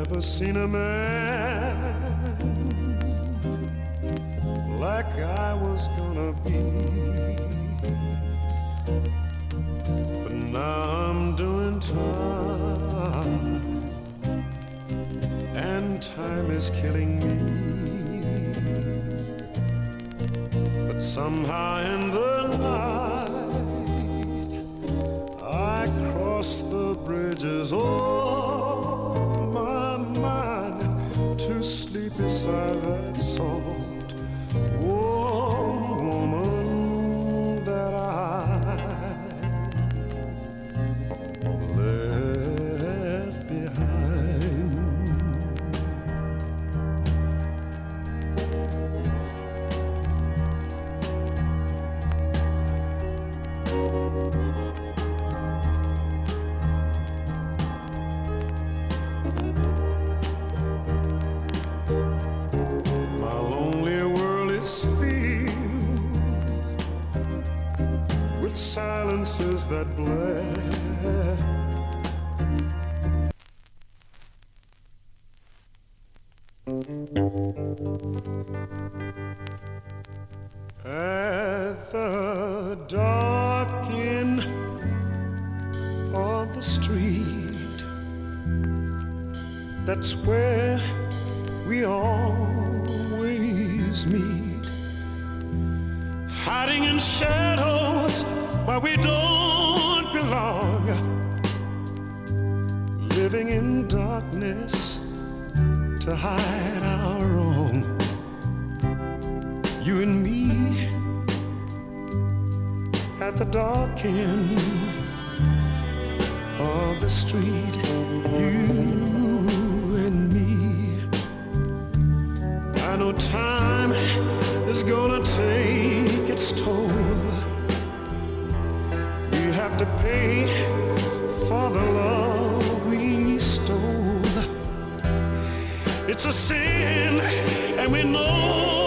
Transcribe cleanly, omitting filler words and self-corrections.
Never seen a man like I was gonna be, but now I'm doing time, and time is killing me. But somehow in the night I cross the bridges. Oh, to sleep beside that soft, warm woman that I left behind. Silences that blare. At the dark end of the street, that's where we always meet, hiding in shadows where we don't belong, living in darkness to hide our wrong. You and me at the dark end of the street. You and me. I know time is gonna take its toll. Have to pay for the love we stole. It's a sin, and we know